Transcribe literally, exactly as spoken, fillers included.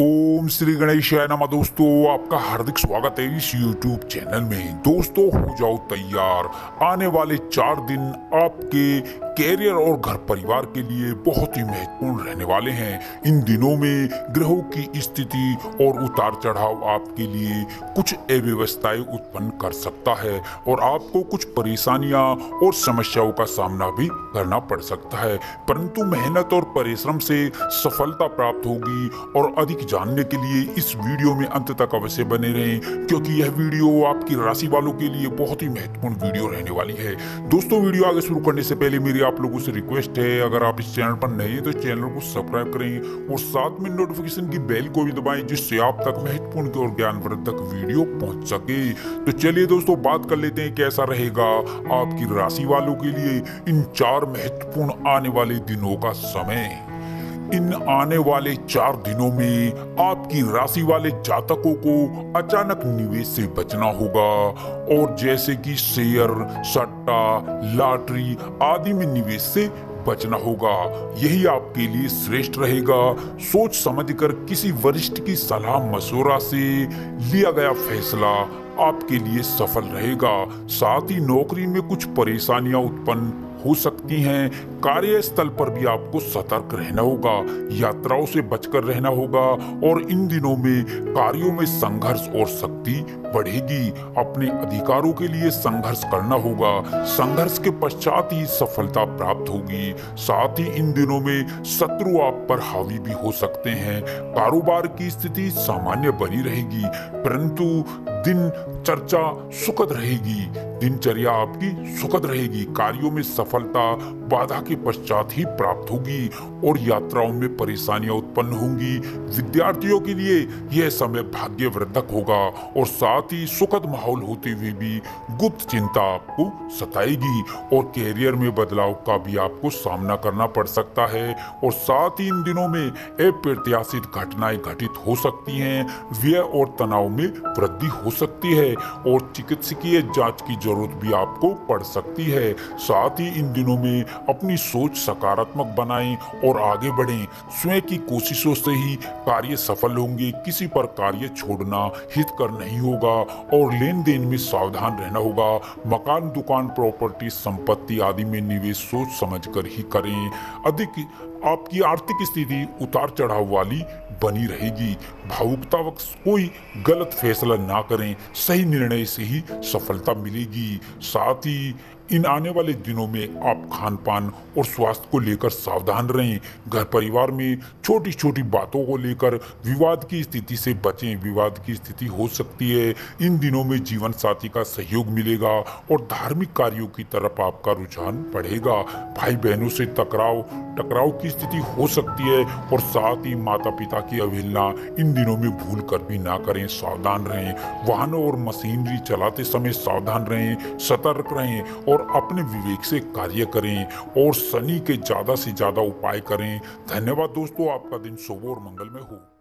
ओम श्री गणेशाय नमः। दोस्तों आपका हार्दिक स्वागत है इस यूट्यूब चैनल में। दोस्तों हो जाओ तैयार, आने वाले चार दिन आपके कैरियर और घर परिवार के लिए बहुत ही महत्वपूर्ण रहने वाले हैं। इन दिनों में ग्रहों की स्थिति और उतार चढ़ाव आपके लिए कुछ अव्यवस्थाएं उत्पन्न कर सकता है और आपको कुछ परेशानियां और समस्याओं का सामना भी करना पड़ सकता है, परंतु मेहनत और परिश्रम से सफलता प्राप्त होगी। और अधिक जानने के लिए इस वीडियो में अंत तक अवश्य बने रहें, क्योंकि यह वीडियो आपकी राशि वालों के लिए बहुत ही महत्वपूर्ण वीडियो रहने वाली है। दोस्तों वीडियो आगे शुरू करने से पहले मेरी आप लोगों से रिक्वेस्ट है, अगर आप इस चैनल पर नए हैं तो चैनल को सब्सक्राइब करें और साथ में नोटिफिकेशन की बेल को भी दबाएं, जिससे आप तक महत्वपूर्ण और ज्ञानवर्धक वीडियो पहुंच सके। तो चलिए दोस्तों बात कर लेते हैं कैसा रहेगा आपकी राशि वालों के लिए इन चार महत्वपूर्ण आने वाले दिनों का समय। इन आने वाले चार दिनों में आपकी राशि वाले जातकों को अचानक निवेश से बचना होगा और जैसे कि शेयर, सट्टा, लॉटरी आदि में निवेश से बचना होगा। यही आपके लिए श्रेष्ठ रहेगा। सोच समझकर किसी वरिष्ठ की सलाह मशवरा से लिया गया फैसला आपके लिए सफल रहेगा। साथ ही नौकरी में कुछ परेशानियां उत्पन्न हो सकती हैं। कार्यस्थल पर भी आपको सतर्क रहना होगा, यात्राओं से बचकर रहना होगा और इन दिनों में कार्यों में संघर्ष और शक्ति बढ़ेगी। अपने अधिकारों के लिए संघर्ष करना होगा, संघर्ष के पश्चात ही सफलता प्राप्त होगी। साथ ही इन दिनों में शत्रु आप पर हावी भी हो सकते हैं। कारोबार की स्थिति सामान्य बनी रहेगी, परंतु दिन चर्चा सुखद रहेगी, दिनचर्या आपकी सुखद रहेगी। कार्यों में सफलता बाधा के पश्चात ही प्राप्त होगी और यात्राओं में परेशानियां उत्पन्न होंगी। विद्यार्थियों के लिए यह समय भाग्यवर्धक होगा और साथ ही सुखद माहौल होते हुए भी गुप्त चिंता आपको सताएगी और कैरियर में बदलाव का भी आपको सामना करना पड़ सकता है। और साथ ही इन दिनों में अप्रत्याशित घटनाएं घटित हो सकती हैं। व्यय और तनाव में वृद्धि हो सकती है और चिकित्सकीय जांच की जरूरत भी आपको पड़ सकती है। साथ ही इन दिनों में अपनी सोच सकारात्मक बनाएं और आगे बढ़ें। स्वयं की कोशिशों से ही कार्य सफल होंगे। किसी पर कार्य छोड़ना हितकर नहीं होगा और लेन देन में सावधान रहना होगा। मकान, दुकान, प्रॉपर्टी, संपत्ति आदि में निवेश सोच समझकर ही करें। अधिक आपकी आर्थिक स्थिति उतार चढ़ाव वाली बनी रहेगी। भावुकता वक्त कोई गलत फैसला ना करें, सही निर्णय से ही सफलता मिलेगी। साथ ही इन आने वाले दिनों में आप खान पान और स्वास्थ्य को लेकर सावधान रहें। घर परिवार में छोटी छोटी बातों को लेकर विवाद की स्थिति से बचें, विवाद की स्थिति हो सकती है। इन दिनों में जीवन साथी का सहयोग मिलेगा और धार्मिक कार्यों की तरफ आपका रुझान बढ़ेगा। भाई बहनों से टकराव टकराव की स्थिति हो सकती है और साथ ही माता पिता की अवहेलना इन दिनों में भूल कर भी ना करें, सावधान रहें। वाहनों और मशीनरी चलाते समय सावधान रहें, सतर्क रहें और अपने विवेक से कार्य करें और शनि के ज़्यादा से ज़्यादा उपाय करें। धन्यवाद दोस्तों, आपका दिन शुभ और मंगलमय हो।